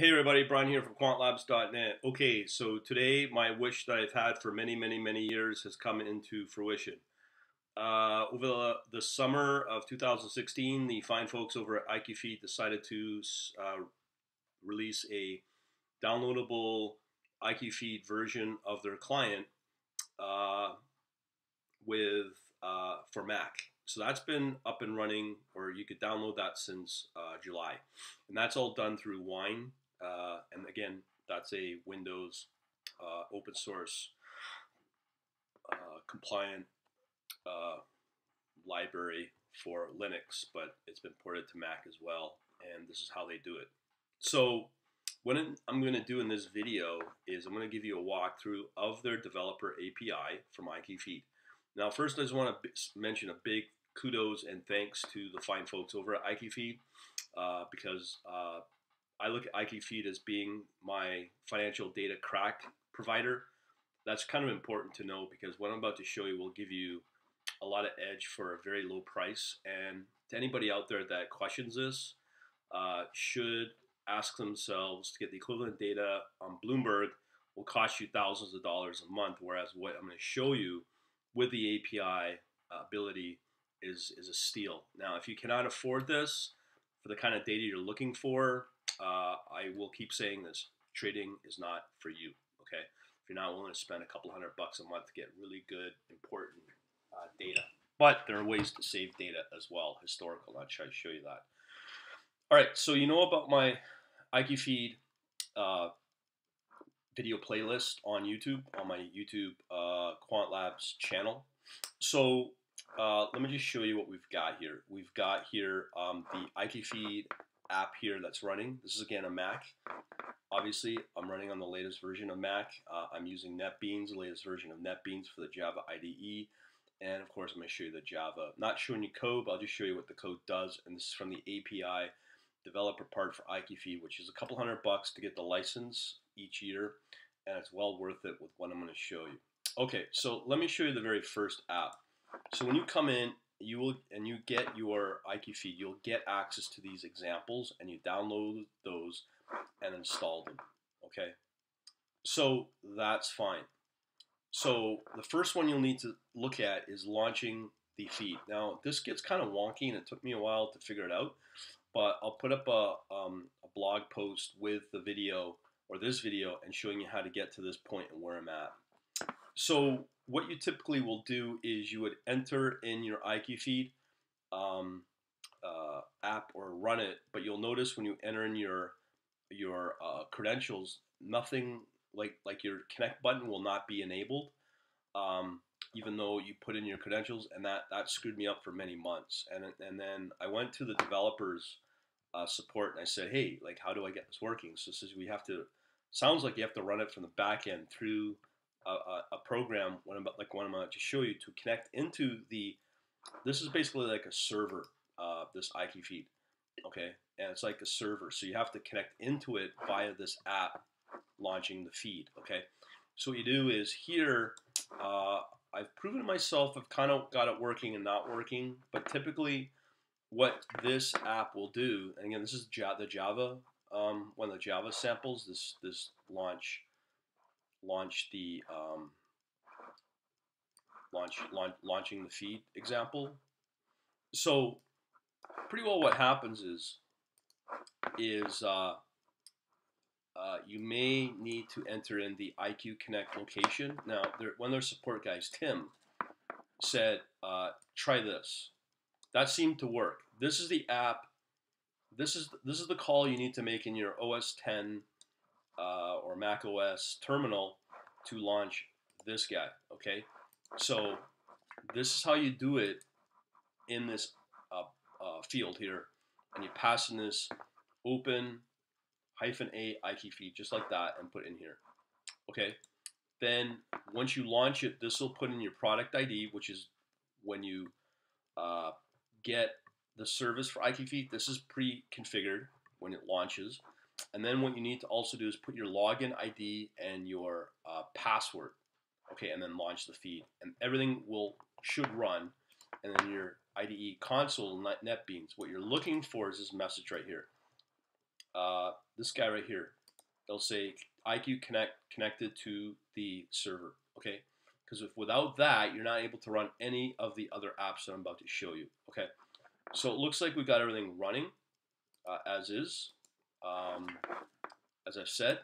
Hey everybody, Brian here from quantlabs.net. Okay, so today my wish that I've had for many years has come into fruition. Over the summer of 2016, the fine folks over at IQFeed decided to release a downloadable IQFeed version of their client for Mac. So that's been up and running, or you could download that since July. And that's all done through Wine. And again, that's a Windows open source compliant library for Linux, but it's been ported to Mac as well. And this is how they do it. So what I'm going to do in this video is I'm going to give you a walkthrough of their developer API from IQFeed. Now, first, I just want to mention a big kudos and thanks to the fine folks over at IQFeed, because I look at IQFeed as being my financial data crack provider. That's kind of important to know because what I'm about to show you will give you a lot of edge for a very low price. And to anybody out there that questions this, should ask themselves to get the equivalent data on Bloomberg will cost you thousands of dollars a month, whereas what I'm going to show you with the API ability is a steal. Now, if you cannot afford this for the kind of data you're looking for, I will keep saying this, trading is not for you, okay? If you're not willing to spend a couple $100 a month to get really good, important data. But there are ways to save data as well, historical, and I'll try to show you that. All right, so you know about my IQFeed video playlist on YouTube, on my YouTube Quant Labs channel. So let me just show you what we've got here. We've got here the IQFeed app here that's running. This is again a Mac. Obviously, I'm running on the latest version of Mac. I'm using NetBeans, the latest version of NetBeans for the Java IDE. And of course, I'm going to show you the Java. Not showing you code, but I'll just show you what the code does. And this is from the API developer part for IQFeed, which is a couple $100 to get the license each year, and it's well worth it with what I'm going to show you. Okay, so let me show you the very first app. So when you come in, you will, and you get your IQFeed, you'll get access to these examples, and you download those and install them. Okay, so that's fine. So the first one you'll need to look at is launching the feed. Now this gets kind of wonky, and it took me a while to figure it out, but I'll put up a blog post with the video, or this video, and showing you how to get to this point and where I'm at. So what you typically will do is you would enter in your IQFeed app or run it, but you'll notice when you enter in your credentials, nothing like your connect button will not be enabled, even though you put in your credentials, and that screwed me up for many months. And then I went to the developers support, and I said, hey, like, how do I get this working? So it says we have to, sounds like you have to run it from the back end through a program, like what I'm about to show you, to connect into the, this is basically like a server, this IQFeed, okay? And it's like a server, so you have to connect into it via this app launching the feed, okay? So what you do is here, I've proven myself, I've kind of got it working and not working, but typically what this app will do, and again, this is the Java, one of the Java samples. This launching the feed example. So pretty well, what happens is you may need to enter in the IQ Connect location. Now, one of their support guys, Tim, said, try this. That seemed to work. This is the app. This is the call you need to make in your OS X or Mac OS terminal to launch this guy. Okay, so this is how you do it in this field here, and you pass in this open-a IQFeed just like that, and put in here. Okay, then once you launch it, this will put in your product ID, which is when you get the service for IQFeed. This is pre-configured when it launches. And then what you need to also do is put your login ID and your password, okay, and then launch the feed. And everything should run, and then your IDE console, NetBeans. What you're looking for is this message right here. this guy right here. They'll say IQ connected to the server, okay? Because if without that, you're not able to run any of the other apps that I'm about to show you, okay? So it looks like we've got everything running as is, as I've said,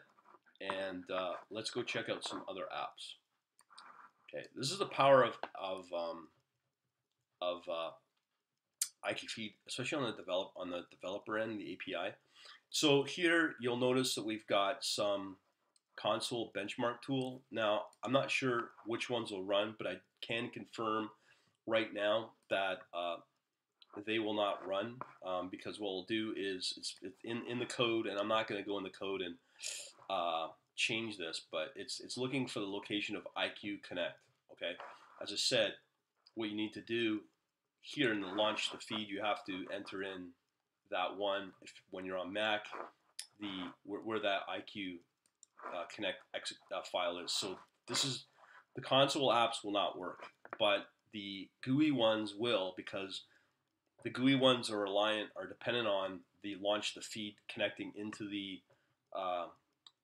and let's go check out some other apps. Okay, this is the power of IQFeed, especially on the developer end, the API. So here you'll notice that we've got some console benchmark tool. Now I'm not sure which ones will run, but I can confirm right now that they will not run because what we'll do is it's in the code, and I'm not going to go in the code and change this, but it's looking for the location of IQ Connect. Okay, as I said, what you need to do here in the launch the feed, you have to enter in that one if, when you're on Mac, where that IQ Connect file is. So this is the console apps will not work, but the GUI ones will, because the GUI ones are dependent on the launch the feed connecting into the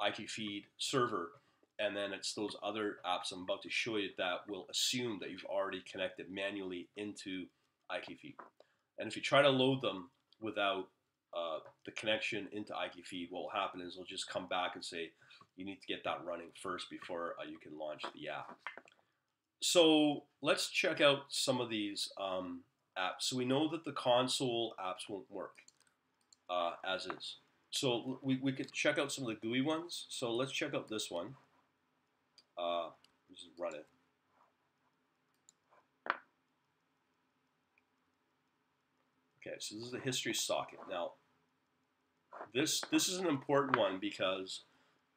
IQFeed server, and then it's those other apps I'm about to show you that will assume that you've already connected manually into IQFeed. And if you try to load them without the connection into IQFeed, what will happen is it'll just come back and say you need to get that running first before you can launch the app. So let's check out some of these apps. So we know that the console apps won't work as is. So we could check out some of the GUI ones. So let's check out this one. Just run it. Okay, so this is the history socket. Now, this is an important one because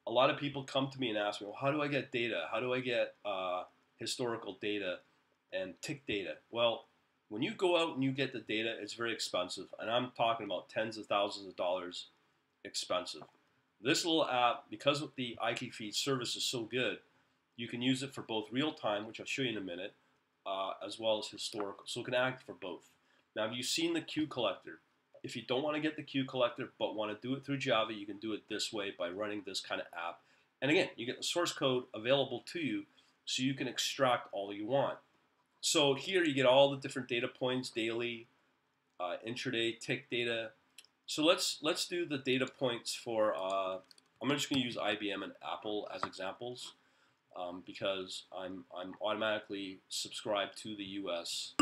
a lot of people come to me and ask me, well, how do I get data? How do I get historical data and tick data? Well, when you go out and you get the data, it's very expensive, and I'm talking about tens of thousands of dollars expensive. This little app, because the IQFeed service is so good, you can use it for both real-time, which I'll show you in a minute, as well as historical. So it can act for both. Now, have you seen the queue collector? If you don't want to get the queue collector but want to do it through Java, you can do it this way by running this kind of app. And again, you get the source code available to you so you can extract all you want. So here you get all the different data points, daily, intraday, tick data. So let's do the data points for, I'm just going to use IBM and Apple as examples because I'm automatically subscribed to the US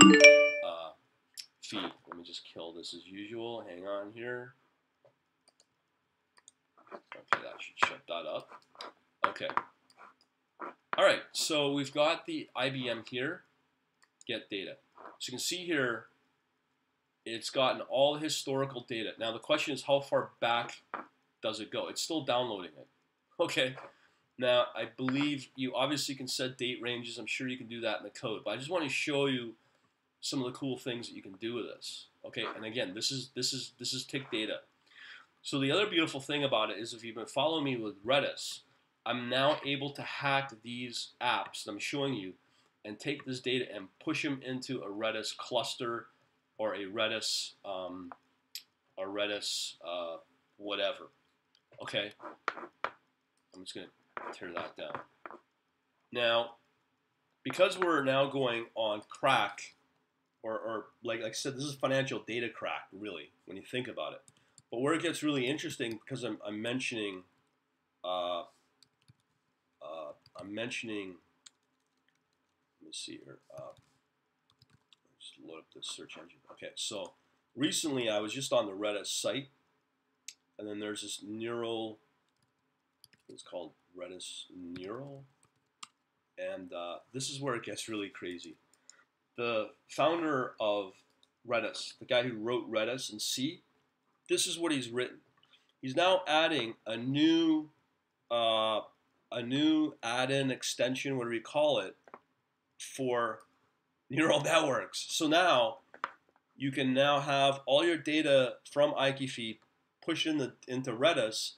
feed. Let me just kill this as usual. Hang on here. Okay, that should shut that up. Okay. All right, so we've got the IBM here, get data. So you can see here, it's gotten all historical data. Now the question is, how far back does it go? It's still downloading it. Okay. Now I believe you obviously can set date ranges. I'm sure you can do that in the code, but I just want to show you some of the cool things that you can do with this. Okay, and again, this is tick data. So the other beautiful thing about it is, if you've been following me with Redis, I'm now able to hack these apps that I'm showing you and take this data and push them into a Redis cluster or a Redis, whatever. Okay, I'm just gonna tear that down. Now, because we're now going on crack, or like I said, this is financial data crack, really, when you think about it. But where it gets really interesting, because I'm mentioning, let me see here, just load up the search engine. Okay, so recently I was just on the Redis site, and then there's this neural, it's called Redis Neural, and this is where it gets really crazy. The founder of Redis, the guy who wrote Redis in C, this is what he's written. He's now adding a new add-in extension, whatever you call it, for neural networks. So now you can now have all your data from IQFeed pushed into Redis.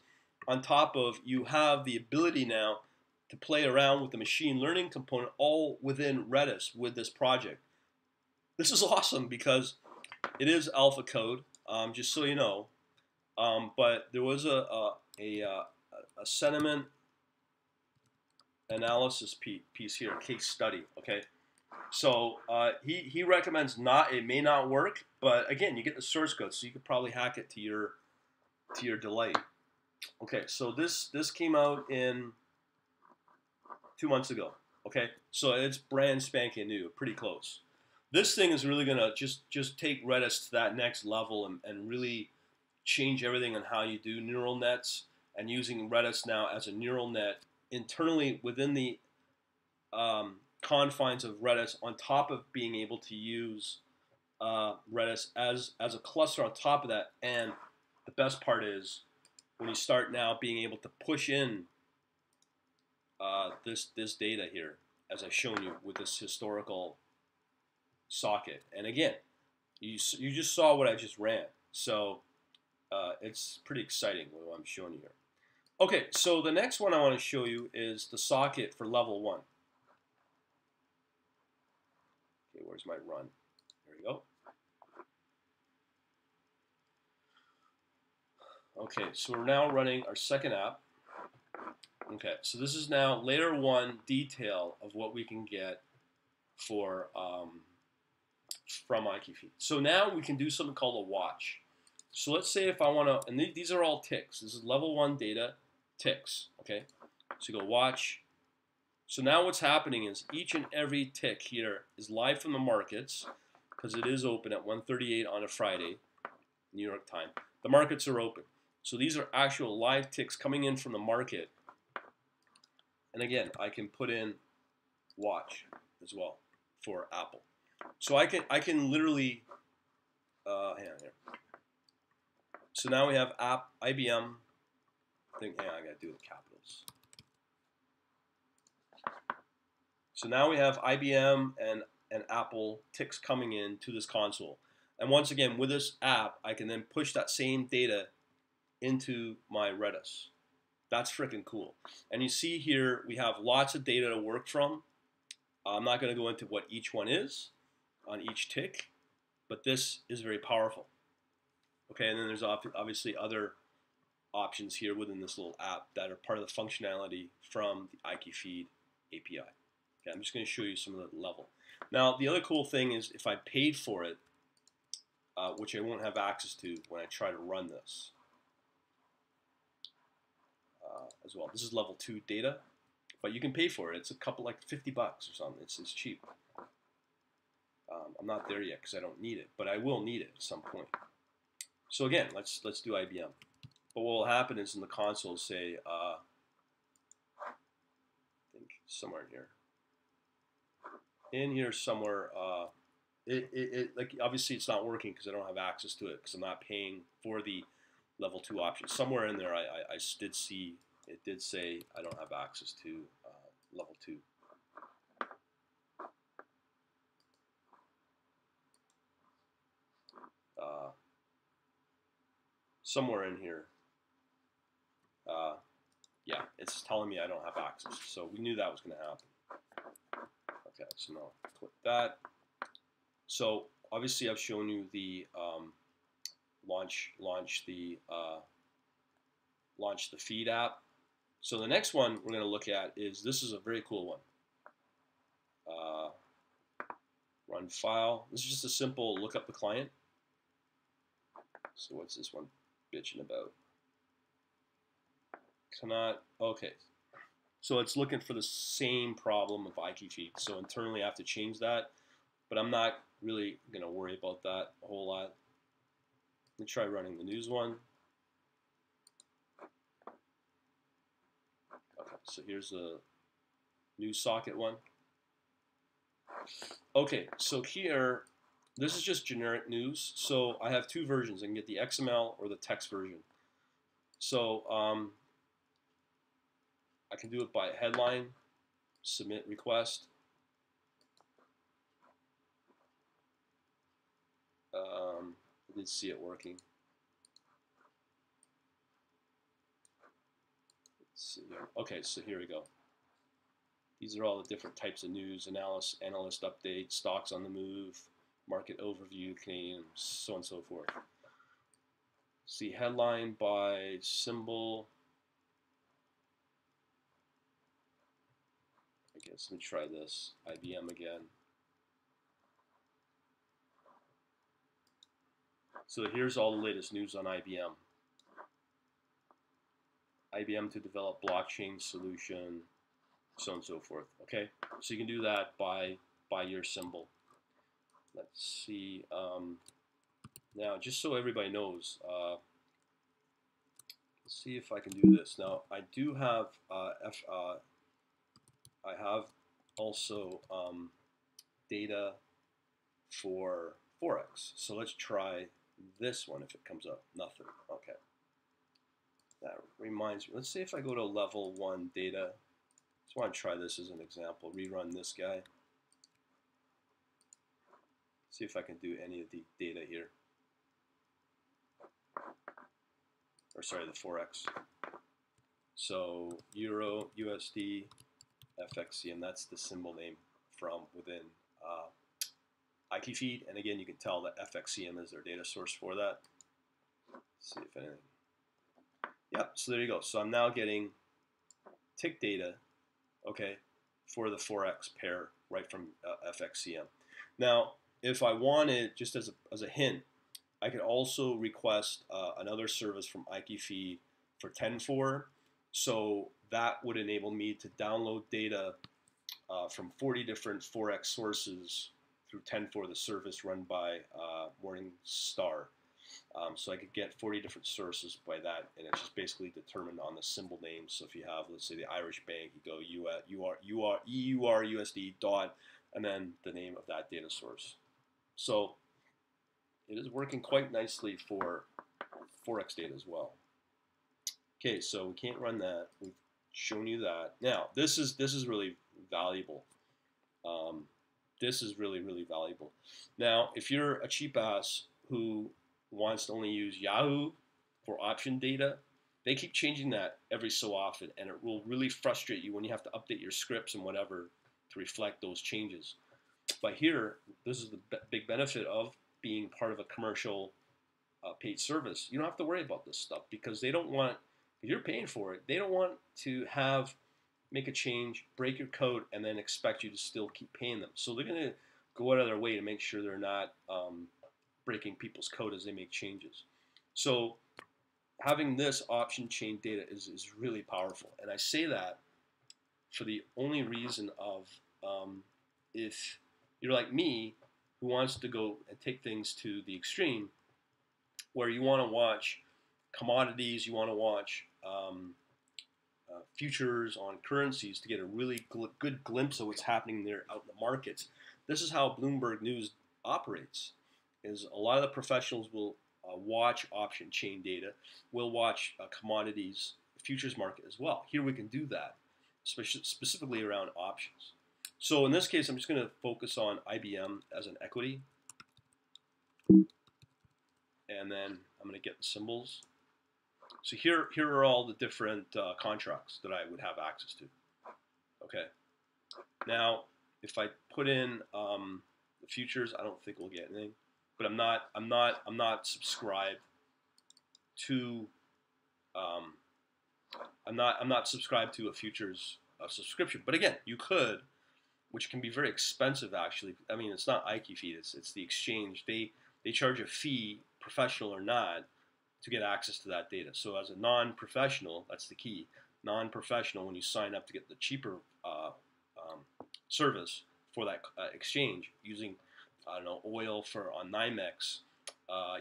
On top of, you have the ability now to play around with the machine learning component all within Redis with this project. This is awesome because it is alpha code, just so you know, But there was a sentiment analysis piece here, case study. Okay, so he recommends not. It may not work, but again, you get the source code, so you could probably hack it to your delight. Okay, so this came out in 2 months ago. Okay, so it's brand spanking new, pretty close. This thing is really gonna just take Redis to that next level and really change everything on how you do neural nets and using Redis now as a neural net internally within the confines of Redis, on top of being able to use Redis as a cluster on top of that. And the best part is when you start now being able to push in this data here, as I've shown you with this historical socket. And again, you just saw what I just ran. So it's pretty exciting what I'm showing you here. Okay, so the next one I want to show you is the socket for level 1. Okay, where's my run? There we go. Okay, so we're now running our second app. Okay, so this is now layer 1 detail of what we can get for from IQFeed. So now we can do something called a watch. So let's say if I want to, and these are all ticks. This is level 1 data ticks. Okay, so you go watch. So now what's happening is each and every tick here is live from the markets, because it is open at 1:38 on a Friday, New York time. The markets are open. So these are actual live ticks coming in from the market. And again, I can put in watch as well for Apple. So I can literally, hang on here. So now we have app, IBM, I think, hang on, I gotta do the capitals. So now we have IBM and Apple ticks coming in to this console. And once again, with this app, I can then push that same data into my Redis. That's freaking cool. And you see here, we have lots of data to work from. I'm not going to go into what each one is on each tick, but this is very powerful. Okay, and then there's obviously other options here within this little app that are part of the functionality from the IQFeed API. Okay, I'm just going to show you some of the level. Now, the other cool thing is if I paid for it, which I won't have access to when I try to run this as well. This is level 2 data, but you can pay for it. It's a couple, like $50 or something. It's cheap. I'm not there yet because I don't need it, but I will need it at some point. So again, let's do IBM. But what will happen is in the console, say, I think somewhere in here somewhere. Like obviously it's not working because I don't have access to it because I'm not paying for the level 2 option. Somewhere in there, I did see it did say I don't have access to level 2. Somewhere in here, yeah, it's telling me I don't have access. So we knew that was going to happen. Okay, so now click that. So obviously, I've shown you the launch the feed app. So the next one we're going to look at is, this is a very cool one. Run file. This is just a simple look up the client. So what's this one bitching about? Cannot. Okay. So it's looking for the same problem of IQFeed. So internally, I have to change that, but I'm not really going to worry about that a whole lot. Let me try running the news one. Okay, so here's the news socket one. Okay, so here, this is just generic news. So I have 2 versions. I can get the XML or the text version. So I can do it by headline, submit request. I did see it working. Let's see here. Okay, so here we go. These are all the different types of news: analyst update, stocks on the move, market overview, Canadian, so on and so forth. See headline by symbol. I guess let me try this. IBM again. So here's all the latest news on IBM. IBM to develop blockchain solution, so on and so forth. Okay, so you can do that by your symbol. Let's see. Now, just so everybody knows, let's see if I can do this. Now, I do have I have also data for Forex. So let's try this one if it comes up. Nothing. Okay. That reminds me. Let's see if I go to level 1 data. Just want to try this as an example. Rerun this guy. See if I can do any of the data here. Or sorry, the Forex. So Euro, USD, FXCM, that's the symbol name from within IQFeed. And again, you can tell that FXCM is their data source for that. Let's see if anything. Yep, so there you go. So I'm now getting tick data, okay, for the Forex pair right from FXCM. Now, if I wanted, just as a hint, I could also request another service from IQFeed for Tenfore. So that would enable me to download data from 40 different Forex sources through Tenfore, the service run by Morningstar. So I could get 40 different sources by that, and it's just basically determined on the symbol name. So if you have, let's say, the Irish bank, you go EUR USD dot, and then the name of that data source. So it is working quite nicely for Forex data as well. Okay, so we can't run that. We've shown you that. Now, this is really valuable. This is really, really valuable. Now, if you're a cheap ass who wants to only use Yahoo for option data, they keep changing that every so often, and it will really frustrate you when you have to update your scripts and whatever to reflect those changes. But here, this is the big benefit of being part of a commercial paid service. You don't have to worry about this stuff because they don't want, if you're paying for it, they don't want to make a change, break your code, and then expect you to still keep paying them. So they're going to go out of their way to make sure they're not breaking people's code as they make changes. So having this option chain data is really powerful. And I say that for the only reason of if you're like me, who wants to go and take things to the extreme, where you want to watch commodities, you want to watch futures on currencies to get a really good glimpse of what's happening there out in the markets. This is how Bloomberg News operates, is a lot of the professionals will watch option chain data, will watch commodities, futures market as well. Here we can do that, specifically around options. So in this case, I'm just going to focus on IBM as an equity. And then I'm going to get the symbols. So here are all the different contracts that I would have access to. Okay. Now, if I put in the futures, I don't think we'll get anything. But I'm not subscribed to I'm not subscribed to a futures subscription. But again, you could, which can be very expensive, actually. I mean, it's not IQFeed, it's the exchange. They charge a fee, professional or not, to get access to that data. So as a non-professional, that's the key, non-professional, when you sign up to get the cheaper service for that exchange using, I don't know, oil on NYMEX,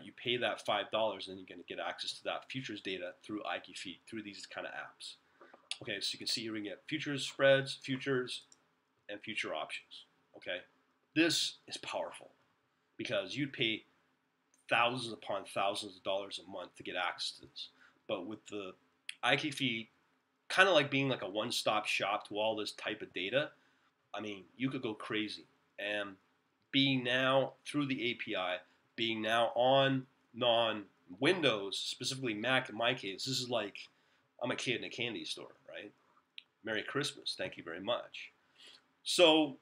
you pay that $5, and then you're going to get access to that futures data through IQFeed, through these kind of apps. Okay, so you can see here we can get futures spreads, futures, and future options. Okay, this is powerful because you'd pay thousands upon thousands of dollars a month to get access to this. But with the IQFeed, kind of like being like a one-stop shop to all this type of data, I mean, you could go crazy. And being now through the API, being now on non-Windows, specifically Mac in my case, this is like I'm a kid in a candy store, right? Merry Christmas, thank you very much. So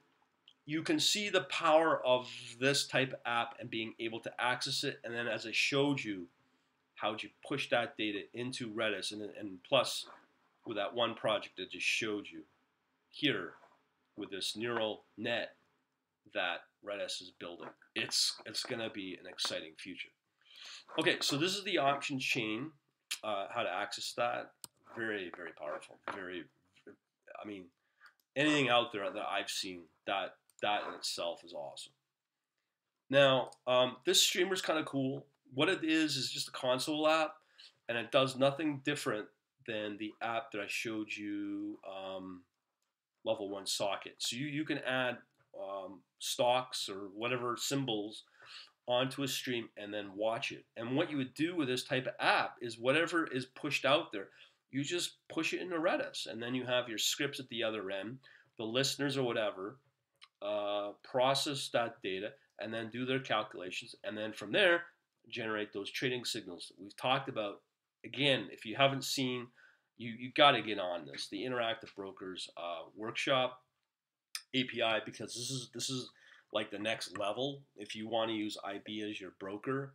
you can see the power of this type of app and being able to access it. And then as I showed you, how would you push that data into Redis? And plus, with that one project I just showed you here, with this neural net that Redis is building, it's going to be an exciting future. Okay, so this is the option chain, how to access that. Very, very powerful. Very, I mean, anything out there that I've seen, that in itself is awesome. Now, this streamer is kind of cool. What it is just a console app, and it does nothing different than the app that I showed you, level one socket. So you can add stocks or whatever symbols onto a stream and then watch it. And what you would do with this type of app is whatever is pushed out there, you just push it into Redis, and then you have your scripts at the other end, the listeners or whatever, process that data, and then do their calculations, and then from there, generate those trading signals that we've talked about. Again, if you haven't seen, you got to get on this, the Interactive Brokers workshop API, because this is like the next level if you want to use IB as your broker.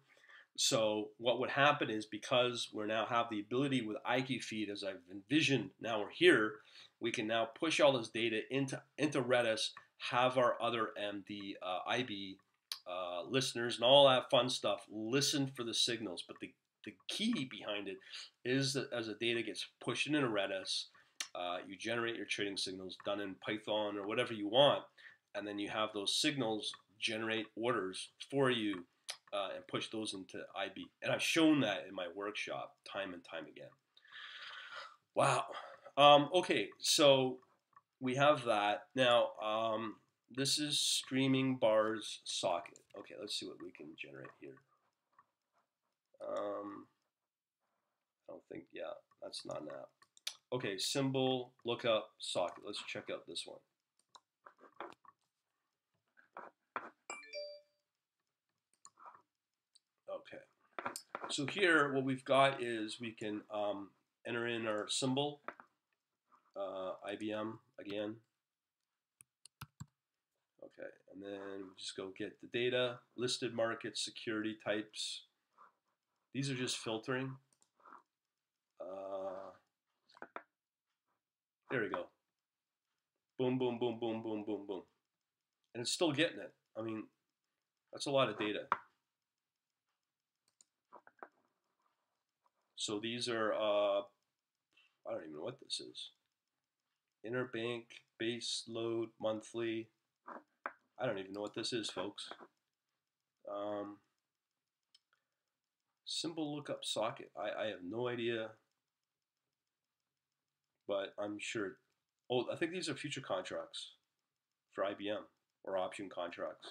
So what would happen is, because we now have the ability with IQFeed, as I've envisioned, now we're here, we can now push all this data into Redis, have our other MD IB listeners and all that fun stuff listen for the signals. But the key behind it is that as the data gets pushed into Redis, you generate your trading signals done in Python or whatever you want, and then you have those signals generate orders for you, and push those into IB. And I've shown that in my workshop time and time again. Wow. Okay, so we have that. Now, this is streaming bars socket. Okay, let's see what we can generate here. I don't think, yeah, that's not an app. Okay, symbol lookup socket. Let's check out this one. Okay, so here what we've got is we can enter in our symbol, IBM again. Okay, and then we just go get the data, listed markets, security types. These are just filtering. There we go. Boom, boom, boom, boom, boom, boom, boom. And it's still getting it. I mean, that's a lot of data. So these are, I don't even know what this is. Interbank, base load, monthly. I don't even know what this is, folks. Symbol lookup socket. I have no idea, but I'm sure. Oh, I think these are future contracts for IBM or option contracts.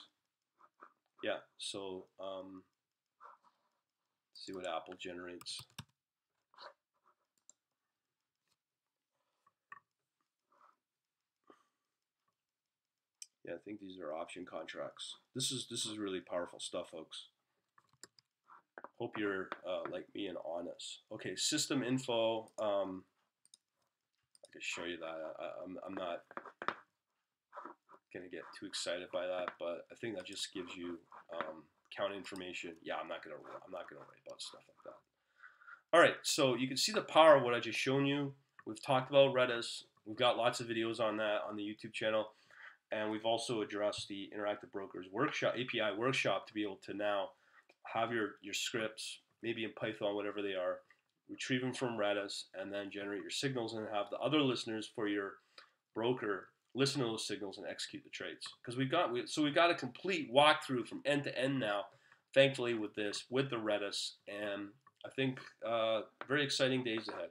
Yeah, so see what Apple generates. Yeah, I think these are option contracts. This is really powerful stuff, folks. Hope you're like me and honest. Okay, system info. I could show you that. I'm not gonna get too excited by that, but I think that just gives you count information. Yeah, I'm not gonna worry about stuff like that. All right, so you can see the power of what I just shown you. We've talked about Redis. We've got lots of videos on that on the YouTube channel. And we've also addressed the Interactive Brokers workshop, API workshop, to be able to now have your scripts, maybe in Python, whatever they are, retrieve them from Redis, and then generate your signals and have the other listeners for your broker listen to those signals and execute the trades. Because we've got a complete walkthrough from end to end now, thankfully, with this, with the Redis, and I think very exciting days ahead.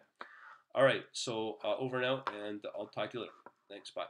All right, so over and out, and I'll talk to you later. Thanks, bye.